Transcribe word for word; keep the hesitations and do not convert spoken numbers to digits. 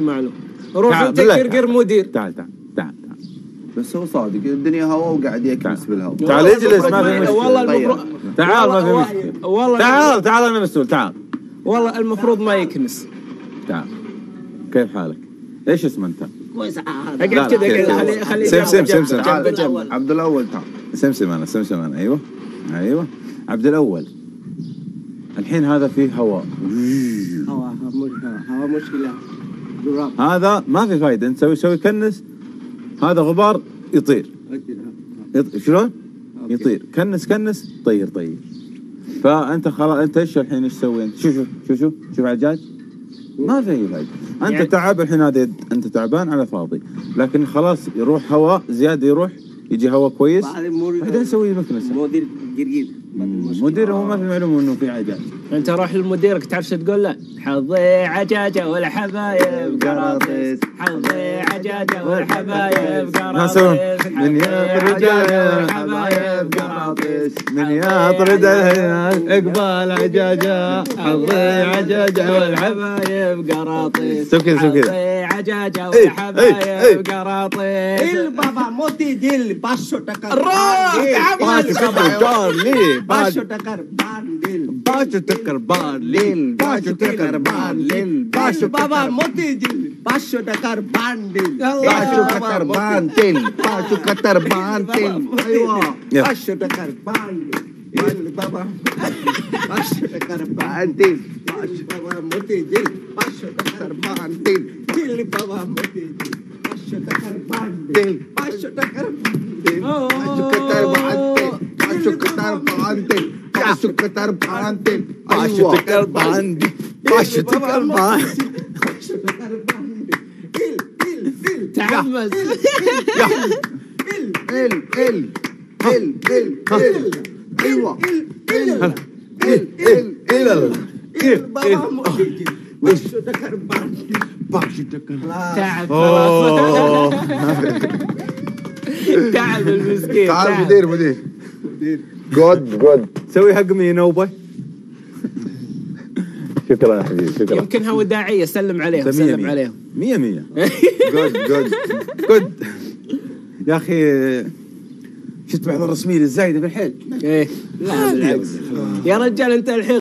معلوم روح انت كركر مدير. تعال تعال تعال تعال بس هو صادق الدنيا هواء وقاعد يكنس بالهواء. تعال اجلس ما في مشكله والله المفروض. تعال ما في مشكله والله. تعال تعال انا مسؤول. تعال والله المفروض ما يكنس. تعال كيف حالك؟ ايش اسمه انت؟ اقعد كذا خليه سمسم سمسم. تعال عبد الاول تعال سمسم انا سمسم انا ايوه ايوه عبد الاول. الحين هذا فيه هواء هواء هواء مشكله. هذا ما في فايده انت تسوي سوي كنس. هذا غبار يطير. يط... شلون؟ يطير كنس كنس طير طير. فانت خلاص انت ايش الحين ايش سويت؟ شوف شوف شوف شوف شوف عجاج ما في اي فايده. انت يعني... تعب الحين هذا انت تعبان على فاضي لكن خلاص يروح هواء زياده يروح يجي هواء كويس بعدين نسوي مكنسه. مدير قريب مدير هو ما في معلومه انه في عجاج. انت روح لمديرك تعرف شو تقول له؟ حظي عجاجه والحبايب قراطيس. حظي عجاجه والحبايب قراطيس. من يطرد الحبايب قراطيس. من يطرد اقبال عجاجه. حظي عجاجه والحبايب قراطيس. سوي كذا سوي كذا. حظي عجاجه والحبايب قراطيس. البابا موتي ديل باشو تكر. باشو تكر بانديل. باشو تكر بانديل. باشو تكر بانديل. باشو بابا موتي ديل. باشو تكر بانديل. باشو تكر بانديل. باشو تكر بانديل. أيوة. باشو تكر بانديل. بابا. باشو تكر بانديل. باشو بابا موتي ديل. باشو تكر بانديل. ديل بابا موتي ديل. باشو تكر بانديل. باشو تكر بانديل. باشو تكر بانديل. شكتر بانديل شكتر بانديل شكتر بانديل شكتر بانديل شكتر بانديل. تحمس ال ال ال ال ايوه ال ال ال ال باشو تكر بانديل. باشو تكر تعب خلاص تعب المسكين. تعال مدير مدير جود جود سوي حق مي نوبه. شكرا يا حبيبي شكرا. يمكنها وداعيه سلم عليهم سلم عليهم مية مية. جود جود جود يا اخي شفت محضر رسمي للزايده بالحيل. ايه لا بالعكس يا رجال انت الحين